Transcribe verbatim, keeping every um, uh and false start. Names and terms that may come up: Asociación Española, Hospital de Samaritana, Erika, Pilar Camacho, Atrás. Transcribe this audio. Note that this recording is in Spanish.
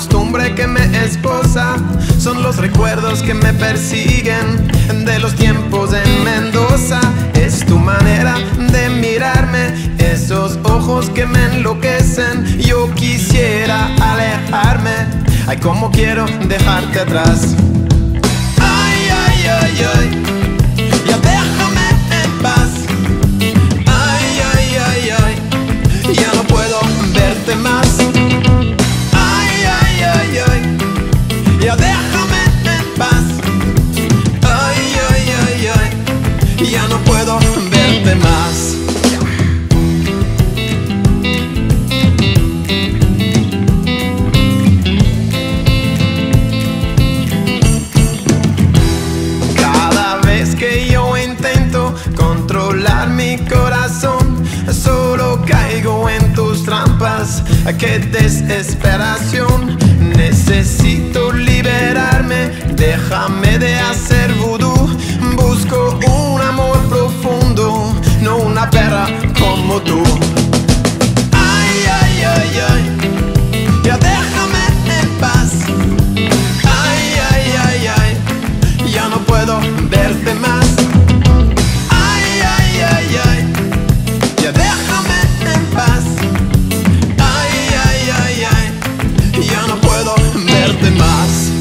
costumbre que me esposa, son los recuerdos que me persiguen de los tiempos en Mendoza. Es tu manera de mirarme, esos ojos que me enloquecen. Yo quisiera alejarme, ay, cómo quiero dejarte atrás. Ay, ay, ay, ay, ya déjame en paz. Ay, ay, ay, ay, ya no puedo verte más. Ay, ay, ay, ay, ya déjame en paz. Ay, ay, ay, ay, ya no puedo verte más. Que yo intento controlar mi corazón, solo caigo en tus trampas. ¡Qué desesperación! Necesito liberarme, déjame de hacer vudú. Busco un amor profundo, no una perra como tú. Ay, ay, ay, ay, ya déjame en paz. Ay, ay, ay, ay, ya no puedo verte más. Más.